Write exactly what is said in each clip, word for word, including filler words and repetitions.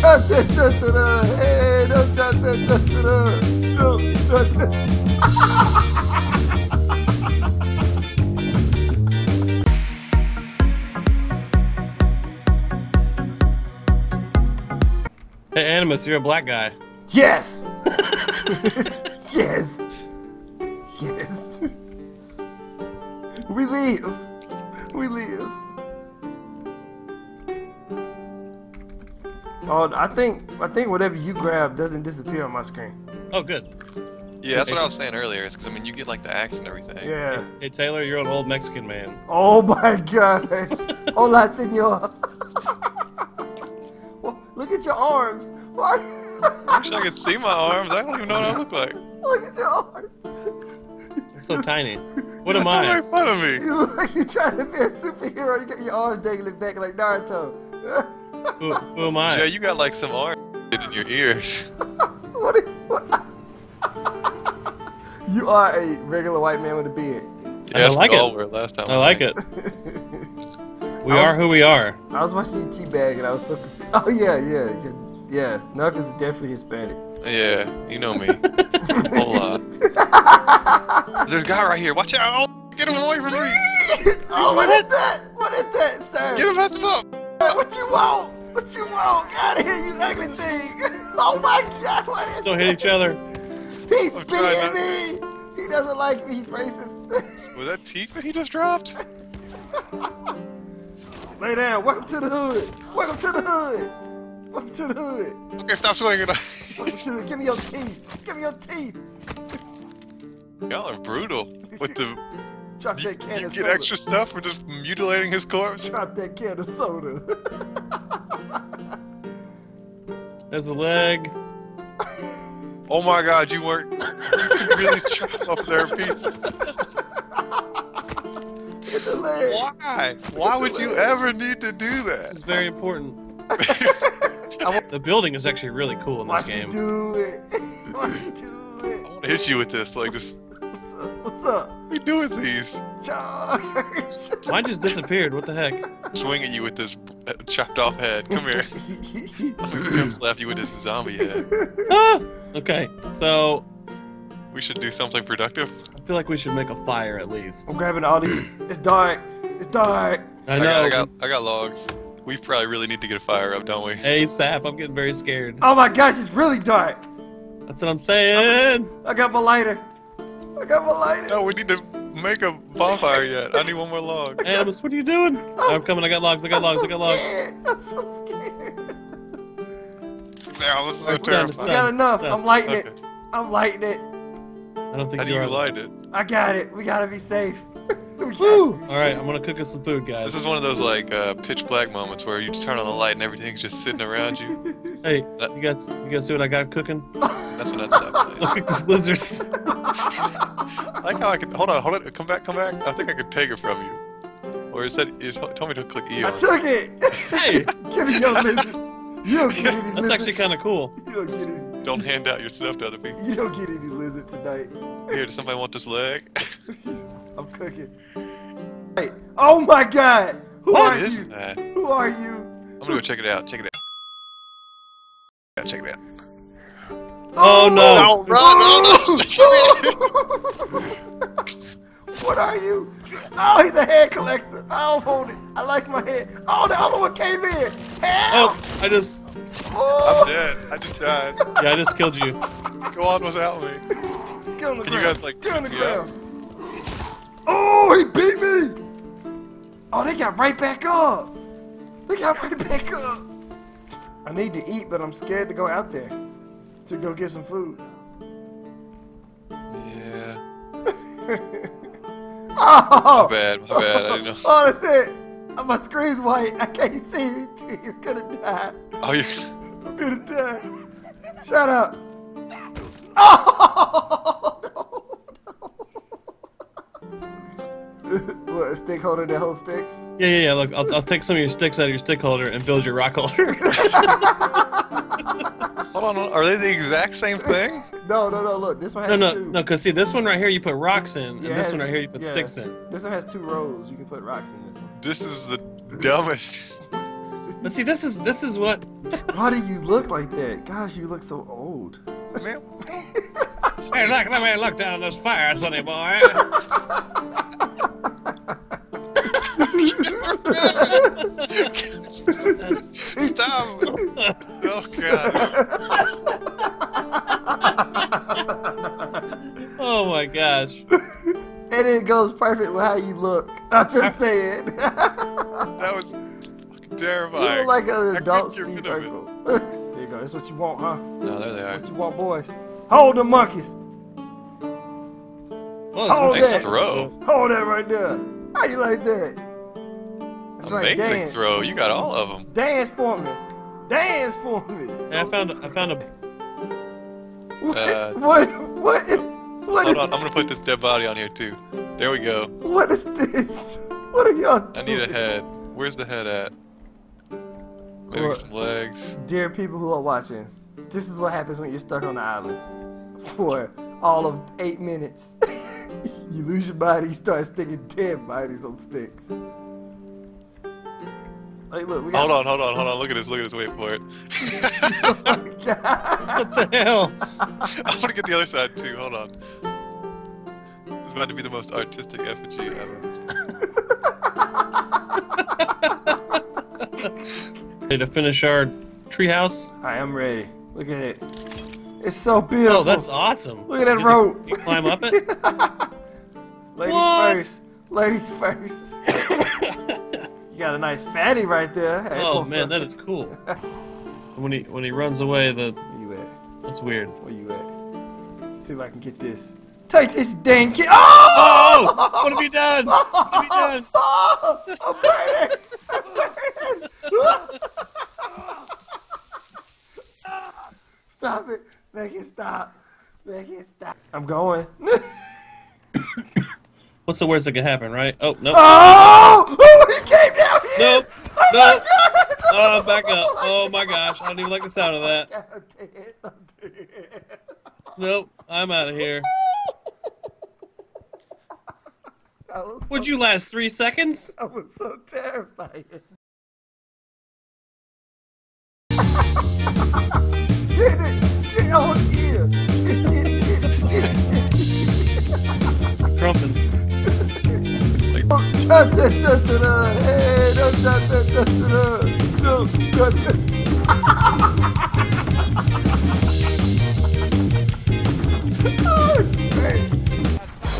Hey Animus, you're a black guy. Yes! Yes! Yes! We leave! We leave! Oh, I think I think whatever you grab doesn't disappear on my screen. Oh, good. Yeah, that's what I was saying earlier. It's because I mean, you get like the axe and everything. Yeah. Hey, hey Taylor, you're an old Mexican man. Oh my gosh! Hola, señor. Well, look at your arms. Why? I wish I could see my arms. I don't even know what I look like. Look at your arms. You're so tiny. What am I? Don't make fun of me. You look like you're trying to be a superhero. You got your arms dangling back like Naruto. Who, who am I? Yeah, you got like some orange in your ears. What? Is, what? You are a regular white man with a beard. Yeah, I like it. Over last time I, I like it. We I are was, who we are. I was watching your teabag and I was so confused. Oh yeah, yeah, yeah. yeah. Nuck is definitely Hispanic. Yeah, you know me. Hola. There's a guy right here. Watch out! Oh, get him away from me! Oh, what is that? What is that, sir? Get him, mess him up. What you want? What you want? Get out of here, you ugly thing! Oh my God! What is Don't hit each other. He's I'm beating me. Not... He doesn't like me. He's racist. Was that teeth that he just dropped? Lay down. Welcome to the hood. Welcome to the hood. Welcome to the hood. Okay, stop swinging. Welcome to the... Give me your teeth. Give me your teeth. Y'all are brutal with the. Drop that can of soda. You get extra stuff for just mutilating his corpse? Drop that can of soda. There's a leg. Oh my God, you weren't really chopped up there in pieces. Get the leg. Why? Why would leg. you ever need to do that? This is very important. The building is actually really cool in Why this game. Do it. Why do it? I want to hit you with this, like just... What's up? What are you doing with these? Charge! Mine just disappeared, what the heck? Swing at you with this chopped off head. Come here. I'm slap you with this zombie head. Ah! Okay, so... We should do something productive? I feel like we should make a fire at least. I'm grabbing all these. It's dark! It's dark! I know! I got, I got, I got logs. We probably really need to get a fire up, don't we? ASAP, I'm getting very scared. Oh my gosh, it's really dark! That's what I'm saying! I got my lighter. I got my lighter. No, we need to make a bonfire yet. I need one more log. Hey, Animus, what are you doing? I'm, I'm coming. I got logs. I got I'm logs. So I got logs. I'm so scared. I was so terrified. I got enough. I'm lighting okay. it. I'm lighting it. I don't think How you do you are light it? I got it. We gotta be safe. Woo! All right, I'm gonna cook us some food, guys. This is one of those like uh, pitch black moments where you turn on the light and everything's just sitting around you. Hey, uh, you guys, you guys see what I got cooking? That's what I stopped. Look at this lizard. I like how I can hold on, hold on, come back, come back. I think I could take it from you. Or it said, it told me to click E on. I took it. Hey, give me your lizard. You don't get yeah, any lizard. That's actually kind of cool. You don't get any. Don't hand out your stuff to other people. You don't get any lizard tonight. Here, does somebody want this leg? I'm cooking. Hey, oh my God! Who what are is you? That? Who are you? I'm gonna go check it out. Check it out. Check it out. Oh, oh no! No, no, no, no. What are you? Oh, he's a hair collector. I don't hold it. I like my hair. Oh, the other one came in. Help! Oh, I just. Oh. I'm dead. I just died. Yeah, I just killed you. Go on without me. Get on the Can ground. you guys like? Get on the ground. Up? Oh, he beat me! Oh, they got right back up! They got right back up! I need to eat, but I'm scared to go out there to go get some food. Yeah. Oh! My bad, my bad, I didn't know. Oh, that's it! My screen's white, I can't see you. You're gonna die. Oh, you're I'm gonna die. Shut up! Oh! What, a stick holder that holds sticks? Yeah, yeah, yeah. Look, I'll, I'll take some of your sticks out of your stick holder and build your rock holder. Hold on, are they the exact same thing? No, no, no, look. This one has no, no, two. No, no, because see, this one right here you put rocks in, yeah, and this one right here you put yeah. sticks in. This one has two rows. You can put rocks in this one. This is the dumbest. But see, this is this is what. Why do you look like that? Gosh, you look so old. Man. Hey, look, let me look down this fire, sonny boy. Stop. Oh, God. Oh, my gosh. And it goes perfect with how you look. I'm just saying. That was fucking terrifying. You look like an adult Steve Urkel. There you go. That's what you want, huh? No, there they are. What you want, boys. Hold the monkeys. Well, hold nice that. Throw. Hold that right there. How you like that? That's amazing right, dance. Throw. You got all of them. Dance for me. Dance for me. Yeah, I found. I found a. What? Uh, what? What is? What hold is, on. I'm gonna put this dead body on here too. There we go. What is this? What are y'all doing? I need a head. Where's the head at? Maybe well, some legs. Dear people who are watching, this is what happens when you're stuck on the island for all of eight minutes. You lose your body, you start sticking dead bodies on sticks. Like, look, we got hold on, hold on, hold on. Look at this, look at this. Wait for it. Oh my God. What the hell? I want to get the other side too. Hold on. It's about to be the most artistic effigy ever. Ready to finish our treehouse? I am ready. Look at it. It's so beautiful. Oh, that's awesome. Look at that rope. You, you climb up it? Ladies what? first. Ladies first. You got a nice fatty right there. Hey, oh man, that is cool. When he when he runs away, the where you at? That's weird. Where you at? Let's see if I can get this. Take this dang kid. Oh! Oh! What have you done? What have you done? Oh! I'm burning! I'm burning! Stop it! Make it stop! Make it stop! I'm going. What's the worst that could happen, right? Oh no! Oh! Oh! He came down here! Nope! Oh nope! Oh, back up! Oh, oh my gosh! I don't even like the sound of that. I'm dead. I'm dead. Nope! I'm out of here. So would you last three seconds? I was so terrified. Get it! Get on here! Get it! Get it! Trumping. Don't cut that da-da-da! Hey! Don't cut that da-da-da! Don't cut that! Oh, great!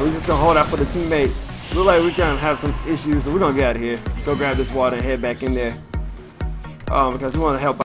We're just gonna hold out for the teammate. Look like we're gonna have some issues, so we're gonna get out of here. Go grab this water and head back in there. Um, because we wanna help out.